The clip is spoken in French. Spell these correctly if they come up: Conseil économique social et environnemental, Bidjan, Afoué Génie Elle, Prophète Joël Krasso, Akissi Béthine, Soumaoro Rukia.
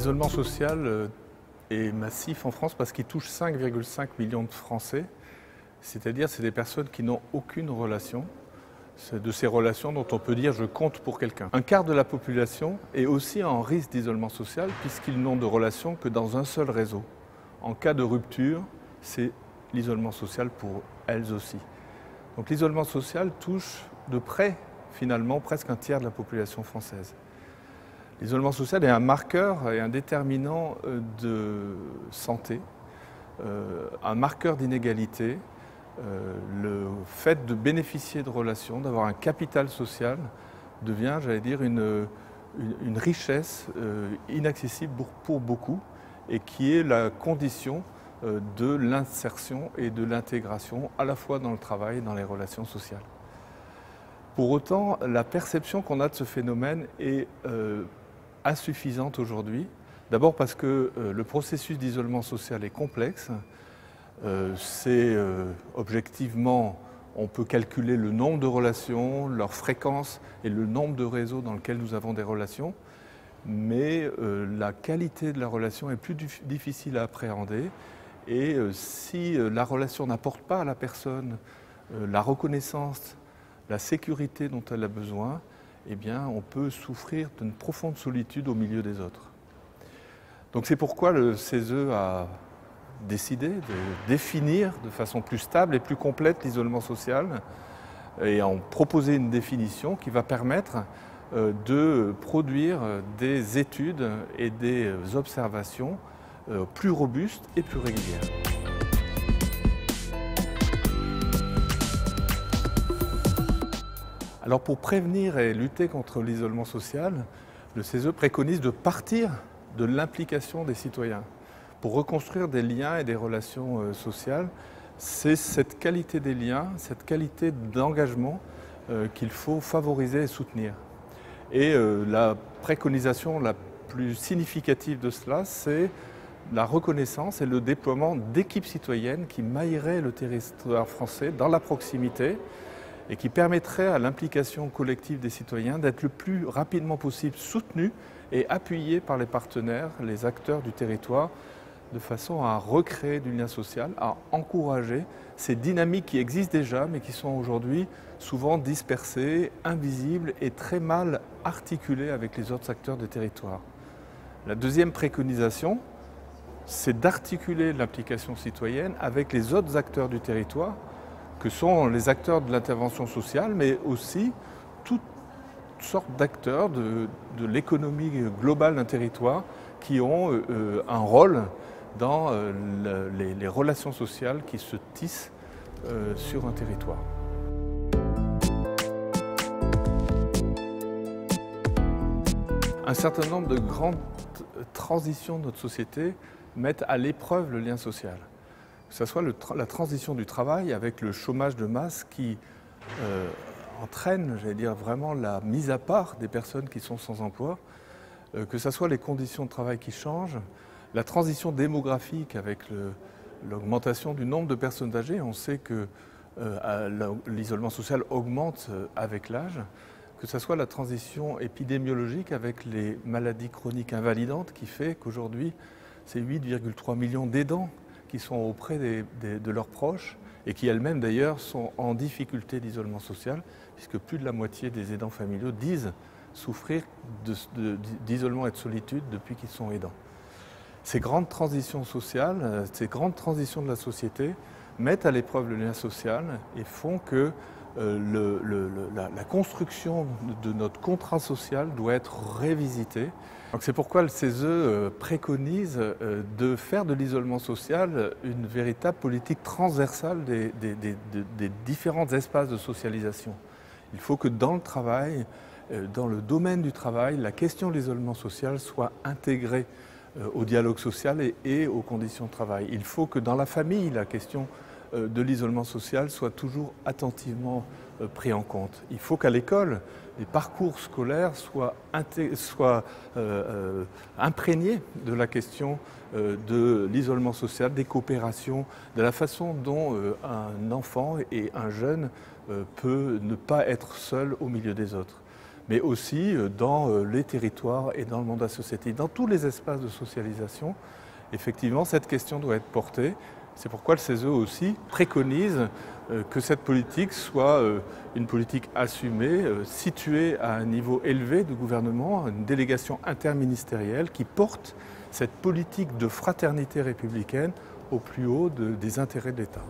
L'isolement social est massif en France parce qu'il touche 5,5 millions de Français, c'est-à-dire c'est des personnes qui n'ont aucune relation. C'est de ces relations dont on peut dire « je compte pour quelqu'un ». Un quart de la population est aussi en risque d'isolement social puisqu'ils n'ont de relation que dans un seul réseau. En cas de rupture, c'est l'isolement social pour elles aussi. Donc l'isolement social touche de près, finalement, presque un tiers de la population française. L'isolement social est un marqueur et un déterminant de santé, un marqueur d'inégalité. Le fait de bénéficier de relations, d'avoir un capital social devient, j'allais dire, une richesse inaccessible pour beaucoup et qui est la condition de l'insertion et de l'intégration à la fois dans le travail et dans les relations sociales. Pour autant, la perception qu'on a de ce phénomène est insuffisante aujourd'hui. D'abord parce que le processus d'isolement social est complexe. Objectivement, on peut calculer le nombre de relations, leur fréquence et le nombre de réseaux dans lesquels nous avons des relations, mais la qualité de la relation est plus difficile à appréhender. Et si la relation n'apporte pas à la personne la reconnaissance, la sécurité dont elle a besoin, eh bien, on peut souffrir d'une profonde solitude au milieu des autres. Donc c'est pourquoi le CESE a décider de définir de façon plus stable et plus complète l'isolement social et en proposer une définition qui va permettre de produire des études et des observations plus robustes et plus régulières. Alors pour prévenir et lutter contre l'isolement social, le CESE préconise de partir de l'implication des citoyens. Pour reconstruire des liens et des relations sociales, c'est cette qualité des liens, cette qualité d'engagement qu'il faut favoriser et soutenir. Et la préconisation la plus significative de cela, c'est la reconnaissance et le déploiement d'équipes citoyennes qui mailleraient le territoire français dans la proximité et qui permettraient à l'implication collective des citoyens d'être le plus rapidement possible soutenue et appuyée par les partenaires, les acteurs du territoire, de façon à recréer du lien social, à encourager ces dynamiques qui existent déjà, mais qui sont aujourd'hui souvent dispersées, invisibles et très mal articulées avec les autres acteurs des territoires. La deuxième préconisation, c'est d'articuler l'implication citoyenne avec les autres acteurs du territoire, que sont les acteurs de l'intervention sociale, mais aussi toutes sortes d'acteurs de l'économie globale d'un territoire qui ont un rôle dans les relations sociales qui se tissent sur un territoire. Un certain nombre de grandes transitions de notre société mettent à l'épreuve le lien social. Que ce soit la transition du travail avec le chômage de masse qui entraîne, j'allais dire, vraiment la mise à part des personnes qui sont sans emploi, que ce soit les conditions de travail qui changent, la transition démographique avec l'augmentation du nombre de personnes âgées, on sait que l'isolement social augmente avec l'âge, que ce soit la transition épidémiologique avec les maladies chroniques invalidantes qui fait qu'aujourd'hui, c'est 8,3 millions d'aidants qui sont auprès de leurs proches et qui elles-mêmes d'ailleurs sont en difficulté d'isolement social puisque plus de la moitié des aidants familiaux disent souffrir d'isolement et de solitude depuis qu'ils sont aidants. Ces grandes transitions sociales, ces grandes transitions de la société mettent à l'épreuve le lien social et font que la construction de notre contrat social doit être révisitée. C'est pourquoi le CESE préconise de faire de l'isolement social une véritable politique transversale des différents espaces de socialisation. Il faut que dans le travail, dans le domaine du travail, la question de l'isolement social soit intégrée au dialogue social et aux conditions de travail. Il faut que dans la famille, la question de l'isolement social soit toujours attentivement pris en compte. Il faut qu'à l'école, les parcours scolaires soient imprégnés de la question de l'isolement social, des coopérations, de la façon dont un enfant et un jeune peut ne pas être seul au milieu des autres. mais aussi dans les territoires et dans le monde associatif, dans tous les espaces de socialisation. Effectivement, cette question doit être portée. C'est pourquoi le CESE aussi préconise que cette politique soit une politique assumée, située à un niveau élevé de gouvernement, une délégation interministérielle qui porte cette politique de fraternité républicaine au plus haut des intérêts de l'État.